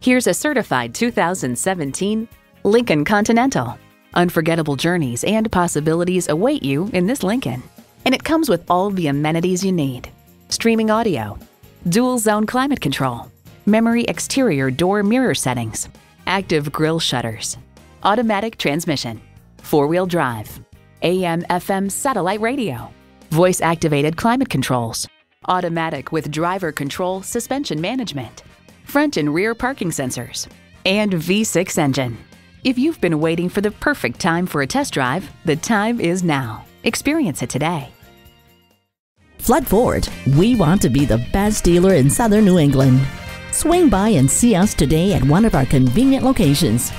Here's a certified 2017 Lincoln Continental. Unforgettable journeys and possibilities await you in this Lincoln. And it comes with all the amenities you need. Streaming audio, dual zone climate control, memory exterior door mirror settings, active grille shutters, automatic transmission, four-wheel drive, AM/FM satellite radio, voice-activated climate controls, automatic with driver control suspension management, front and rear parking sensors, and V6 engine. If you've been waiting for the perfect time for a test drive, the time is now. Experience it today. Flood Ford, we want to be the best dealer in Southern New England. Swing by and see us today at one of our convenient locations.